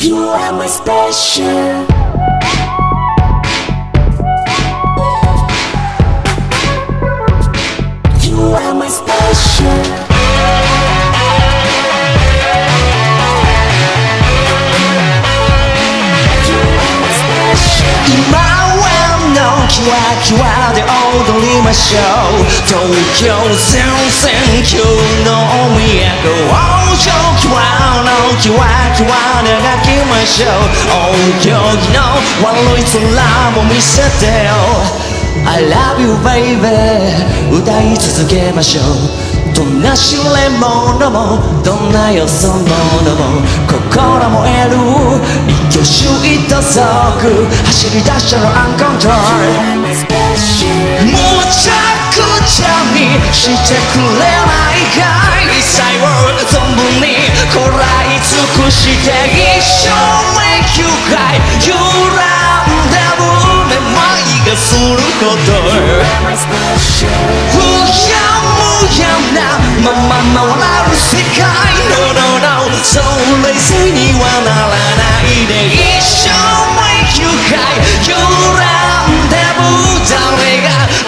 You are my special. You are my special. You are the only one show. Tokyo Sensen, you know me. I go on show. You are the lucky one show. Oh, you know what it's like to miss you. I love you, baby. 歌い続けましょう。どんな知れ物も、どんなよそ者も、心燃える。 You shoot the sock, I should be dashed on control. More time could tell me, she took my guy. It's I were some money, Korai took she take it. Show make you cry. You love the moon and my gasuru kotor. Who young, who young now? My mama will have the guy. No, so lazy, you wanna lie. It shall make you cry. You are the Buddha.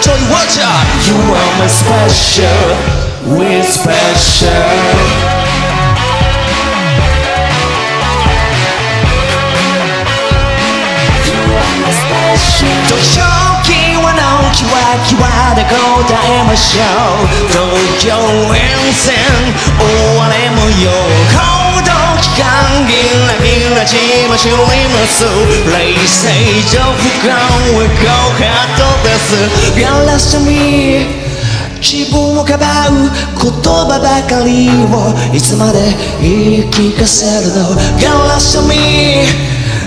Don't watch out. You are my special. We're special. You are my special. Don't shock me when I'm crying. You are the gold I'm a show. Don't you listen? Oh, I'm your. 感激な気がしますよ。冷静と不感は高かったです。やらせて自分をかばう言葉ばかりをいつまで言い聞かせるの。やらせて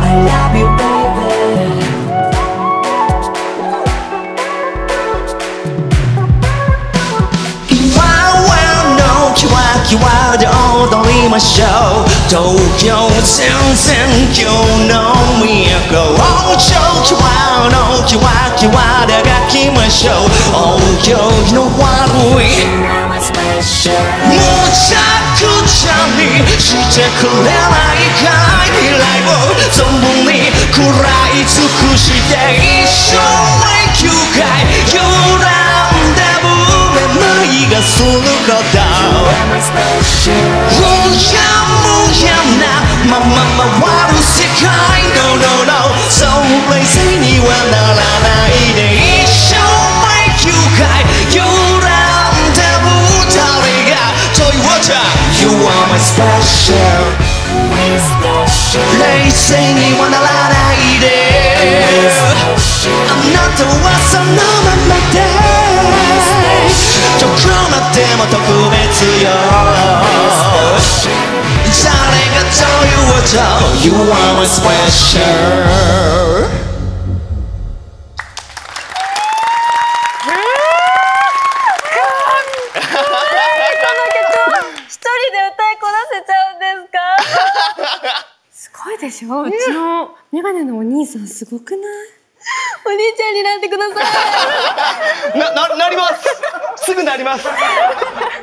I love you baby. You are the only one show. Tokyo Sensen, you know me. Go on show. You are the lucky one show. Oh, you know what we. More time could tell me. She took me like I like. Oh, somebody cried to push it. It's so like you guys. You are the moon. My girl's so good. Mama, why was she kind? No. So lazy, you are not allowed. It shall make you cry. You are the Buddha. So you are my special. Lazy, you are not allowed. I'm not the one, so no one like that. Don't cry, but I'm special. You are my special.